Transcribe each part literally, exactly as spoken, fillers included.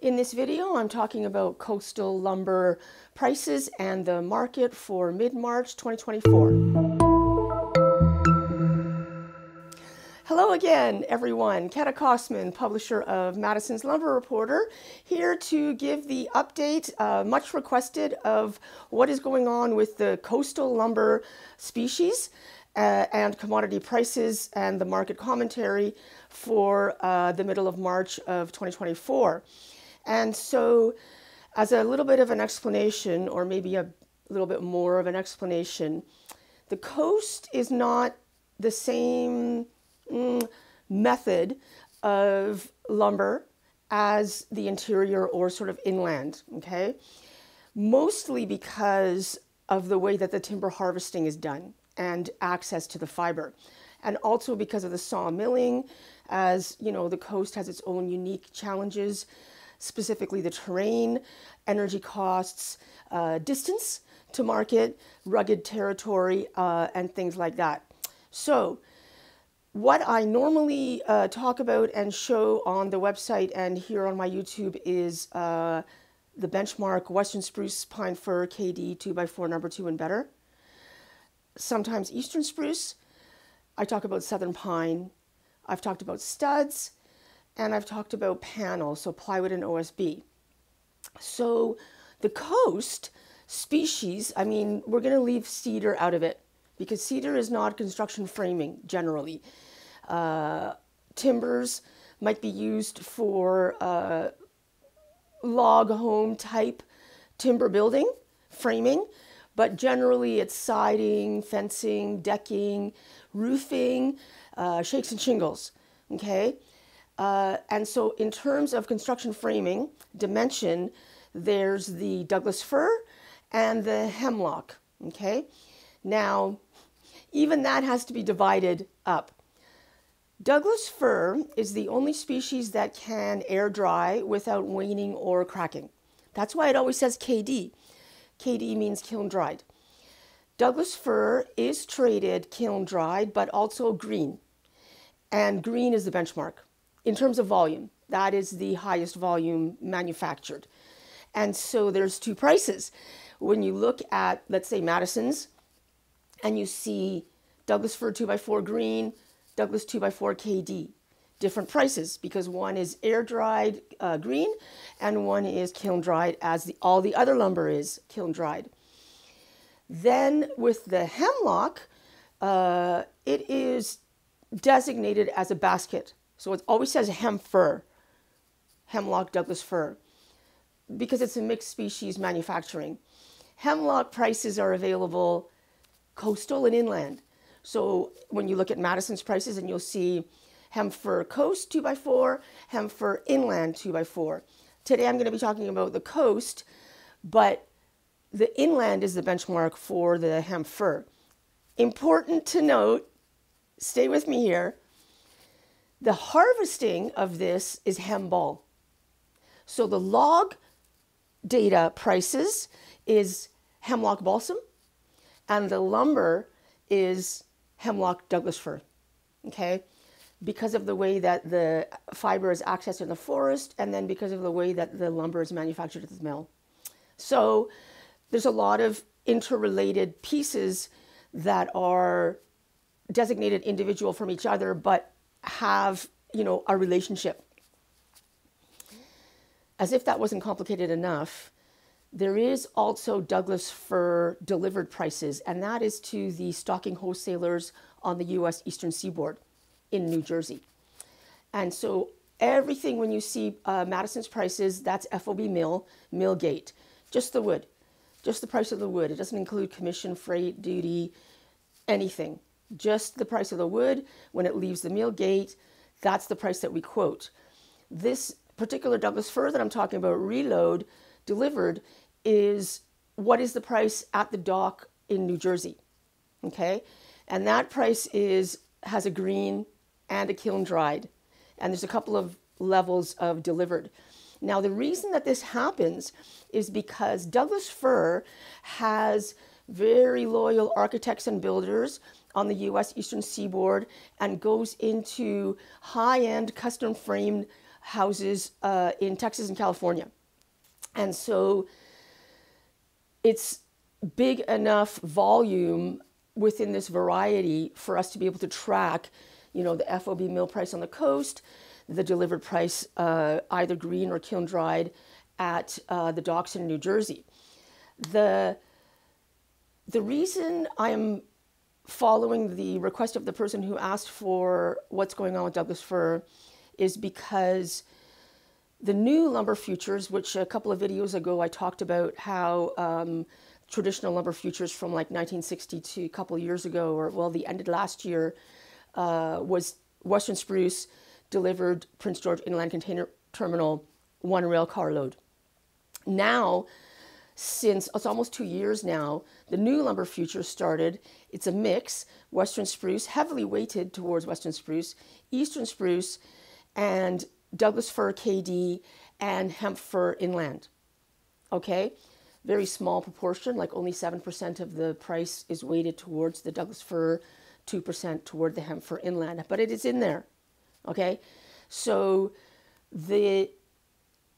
In this video, I'm talking about coastal lumber prices and the market for mid-March twenty twenty-four. Hello again, everyone. Keta Kosman, publisher of Madison's Lumber Reporter, here to give the update, uh, much requested, of what is going on with the coastal lumber species Uh, and commodity prices and the market commentary for uh, the middle of March of twenty twenty-four. And so, as a little bit of an explanation, or maybe a little bit more of an explanation, the coast is not the same mm, method of lumber as the interior or sort of inland, okay? Mostly because of the way that the timber harvesting is done and access to the fiber, and also because of the sawmilling. As you know, the coast has its own unique challenges, specifically the terrain, energy costs, uh, distance to market, rugged territory, uh, and things like that. So what I normally uh, talk about and show on the website and here on my YouTube is uh, the benchmark Western Spruce, Pine Fir, K D, two by four, number two and better. Sometimes Eastern Spruce. I talk about Southern Pine. I've talked about studs, and I've talked about panel, so plywood and O S B. So the coast species, I mean, we're gonna leave cedar out of it because cedar is not construction framing generally. Uh, timbers might be used for uh, log home type timber building, framing, but generally it's siding, fencing, decking, roofing, uh, shakes and shingles, okay? Uh, and so in terms of construction framing dimension, there's the Douglas fir and the hemlock, okay? Now, even that has to be divided up. Douglas fir is the only species that can air dry without waning or cracking. That's why it always says K D. K D means kiln dried. Douglas fir is traded kiln dried, but also green. And green is the benchmark in terms of volume. That is the highest volume manufactured. And so there's two prices. When you look at, let's say, Madison's, and you see Douglas fir two by four green, Douglas two by four K D, different prices because one is air dried uh, green and one is kiln dried, as the, all the other lumber is kiln dried. Then with the hemlock, uh, it is designated as a basket. So it always says hem fir, hemlock Douglas fir, because it's a mixed species manufacturing. Hemlock prices are available coastal and inland. So when you look at Madison's prices, and you'll see Hemfir coast two by four, Hemfir inland two by four. Today I'm going to be talking about the coast, but the inland is the benchmark for the Hemfir. Important to note, stay with me here, the harvesting of this is hem ball. So the log data prices is hemlock balsam, and the lumber is hemlock Douglas fir, okay? Because of the way that the fiber is accessed in the forest, and then because of the way that the lumber is manufactured at the mill. So there's a lot of interrelated pieces that are designated individual from each other, but have, you know, a relationship. As if that wasn't complicated enough, there is also Douglas fir delivered prices, and that is to the stocking wholesalers on the U S Eastern Seaboard in New Jersey. And so everything, when you see uh, Madison's prices, that's F O B mill, mill gate, just the wood, just the price of the wood. It doesn't include commission, freight, duty, anything, just the price of the wood. When it leaves the mill gate, that's the price that we quote. This particular Douglas fir that I'm talking about, reload delivered, is what is the price at the dock in New Jersey, okay? And that price is, has a green and a kiln dried, and there's a couple of levels of delivered. Now, the reason that this happens is because Douglas fir has very loyal architects and builders on the U S Eastern Seaboard, and goes into high-end custom framed houses uh, in Texas and California. And so it's big enough volume within this variety for us to be able to track, you know, the F O B mill price on the coast, the delivered price uh, either green or kiln dried at uh, the docks in New Jersey. The, the reason I'm following the request of the person who asked for what's going on with Douglas fir is because the new lumber futures, which a couple of videos ago I talked about how um, traditional lumber futures from like nineteen sixty to a couple of years ago, or well, the ended last year, uh, was Western Spruce delivered Prince George Inland Container Terminal, one rail car load. Now, since it's almost two years now, the new lumber futures started. It's a mix, Western Spruce, heavily weighted towards Western Spruce, Eastern Spruce, and Douglas fir K D, and hemp fir inland. Okay, very small proportion, like only seven percent of the price is weighted towards the Douglas fir, two percent toward the hemp fir inland, but it is in there. Okay, so the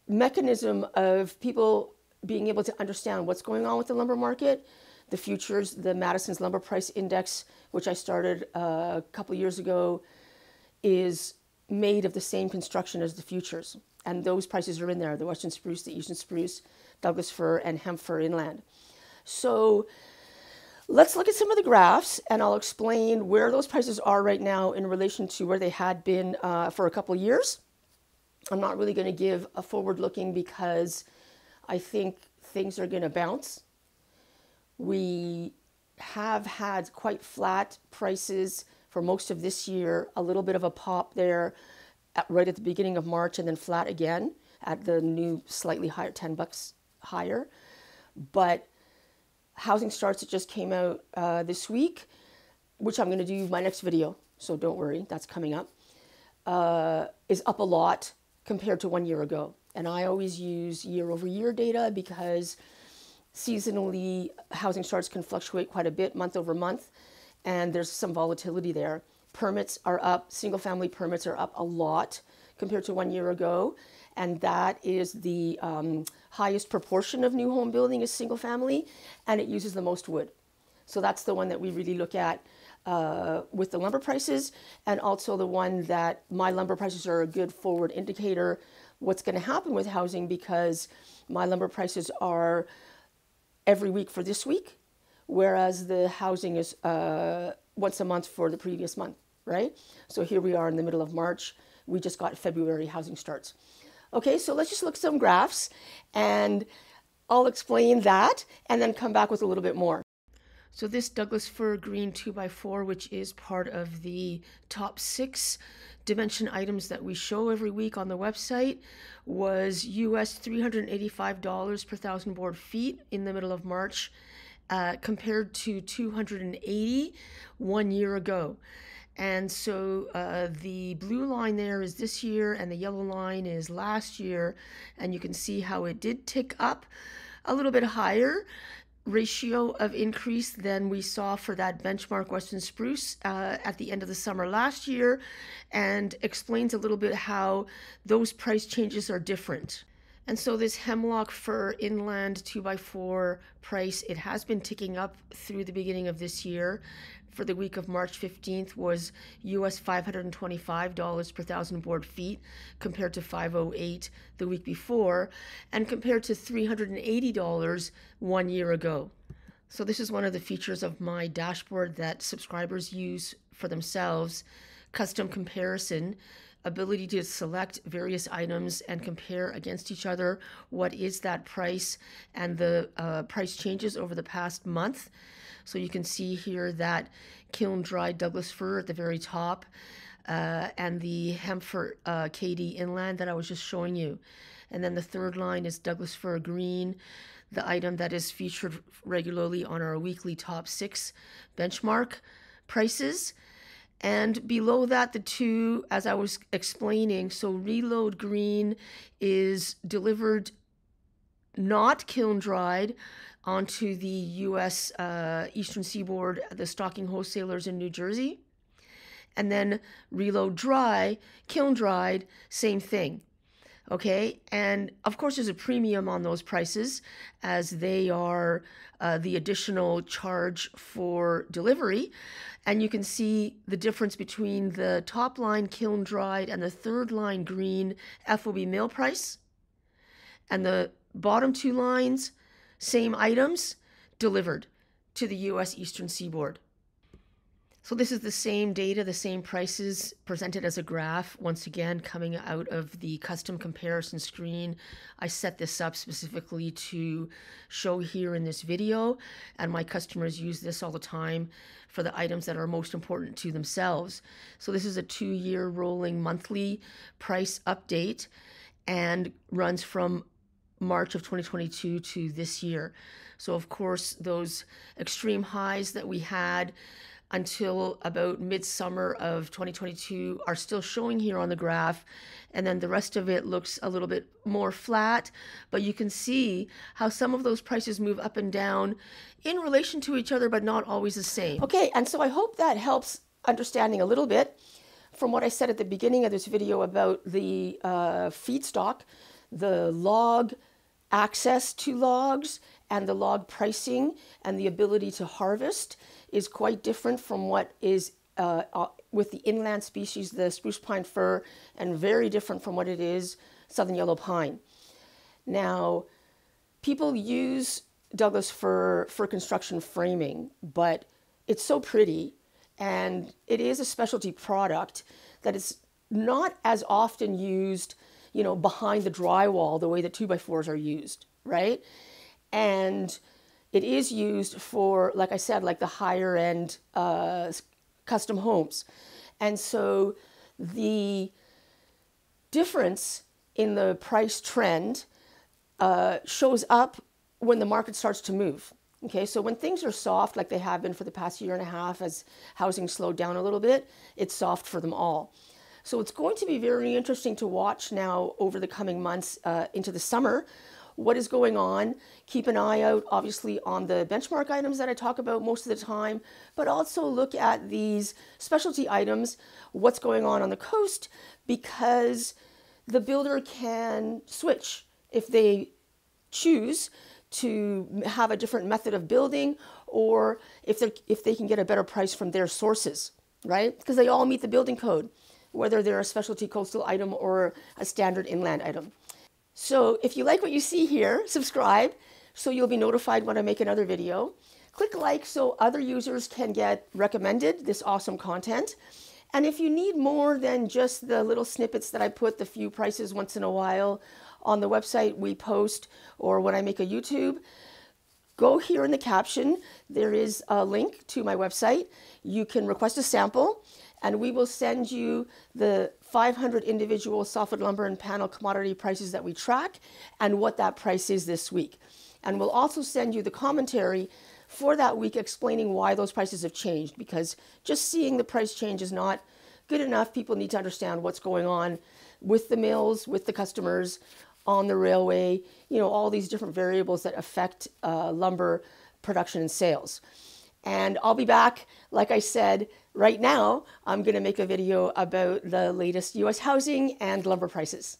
mechanism of people being able to understand what's going on with the lumber market, the futures, the Madison's Lumber Price Index, which I started a couple years ago, is made of the same construction as the futures. And those prices are in there, the Western Spruce, the Eastern Spruce, Douglas fir, and hemp fir inland. So let's look at some of the graphs, and I'll explain where those prices are right now in relation to where they had been uh, for a couple of years. I'm not really going to give a forward-looking because I think things are going to bounce. We have had quite flat prices for most of this year, a little bit of a pop there at, right at the beginning of March, and then flat again at the new slightly higher, ten bucks higher. But housing starts that just came out uh, this week, which I'm going to do my next video, so don't worry, that's coming up, uh, is up a lot compared to one year ago. And I always use year-over-year data because seasonally housing starts can fluctuate quite a bit month over month, and there's some volatility there. Permits are up, single-family permits are up a lot compared to one year ago, and that is the um, highest proportion of new home building is single-family, and it uses the most wood. So that's the one that we really look at uh, with the lumber prices, and also the one that my lumber prices are a good forward indicator what's going to happen with housing, because my lumber prices are every week for this week, whereas the housing is uh, once a month for the previous month, right? So here we are in the middle of March. We just got February housing starts. Okay, so let's just look at some graphs, and I'll explain that and then come back with a little bit more. So this Douglas fir green two by four, which is part of the top six dimension items that we show every week on the website, was U S three hundred eighty-five dollars per thousand board feet in the middle of March, Uh, compared to two hundred eighty one year ago. And so uh, the blue line there is this year and the yellow line is last year, and you can see how it did tick up a little bit higher ratio of increase than we saw for that benchmark Western Spruce uh, at the end of the summer last year, and explains a little bit how those price changes are different. And so this Hemlock fir inland two by four price, it has been ticking up through the beginning of this year. For the week of March fifteenth was U S five hundred twenty-five dollars per thousand board feet compared to five oh eight the week before, and compared to three hundred eighty dollars one year ago. So this is one of the features of my dashboard that subscribers use for themselves, custom comparison, ability to select various items and compare against each other what is that price and the uh, price changes over the past month. So you can see here that kiln dried Douglas fir at the very top, uh, and the hemp fir uh, K D inland that I was just showing you. And then the third line is Douglas fir green, the item that is featured regularly on our weekly top six benchmark prices. And below that, the two, as I was explaining, so reload green is delivered not kiln dried onto the U S uh, Eastern Seaboard, the stocking wholesalers in New Jersey. And then reload dry, kiln dried, same thing. Okay, and of course there's a premium on those prices as they are uh, the additional charge for delivery. And you can see the difference between the top line kiln dried and the third line green F O B mill price. And the bottom two lines, same items, delivered to the U S Eastern Seaboard. So this is the same data, the same prices presented as a graph, once again coming out of the custom comparison screen. I set this up specifically to show here in this video, and my customers use this all the time for the items that are most important to themselves. So this is a two-year rolling monthly price update and runs from March of twenty twenty-two to this year. So of course those extreme highs that we had until about midsummer of twenty twenty-two are still showing here on the graph, and then the rest of it looks a little bit more flat, but you can see how some of those prices move up and down in relation to each other, but not always the same. Okay, and so I hope that helps understanding a little bit from what I said at the beginning of this video about the uh, feedstock, the log access to logs, and the log pricing and the ability to harvest is quite different from what is uh, uh, with the inland species, the spruce pine fir, and very different from what it is southern yellow pine. Now, people use Douglas fir for construction framing, but it's so pretty and it is a specialty product that it's not as often used, you know, behind the drywall the way that two by fours are used, right? And it is used for, like I said, like the higher end uh, custom homes. And so the difference in the price trend uh, shows up when the market starts to move. Okay, so when things are soft, like they have been for the past year and a half, as housing slowed down a little bit, it's soft for them all. So it's going to be very interesting to watch now over the coming months uh, into the summer, what is going on. Keep an eye out, obviously, on the benchmark items that I talk about most of the time, but also look at these specialty items, what's going on on the coast, because the builder can switch if they choose to have a different method of building, or if, if they can get a better price from their sources, right? Because they all meet the building code, whether they're a specialty coastal item or a standard inland item. So if you like what you see here, subscribe so you'll be notified when I make another video. Click like so other users can get recommended this awesome content. And if you need more than just the little snippets that I put, the few prices once in a while on the website we post or when I make a YouTube, go here in the caption. There is a link to my website. You can request a sample, and we will send you the five hundred individual softwood lumber and panel commodity prices that we track and what that price is this week. And we'll also send you the commentary for that week explaining why those prices have changed, because just seeing the price change is not good enough. People need to understand what's going on with the mills, with the customers, on the railway, you know, all these different variables that affect uh, lumber production and sales. And I'll be back, like I said, right now, I'm going to make a video about the latest U S housing and lumber prices.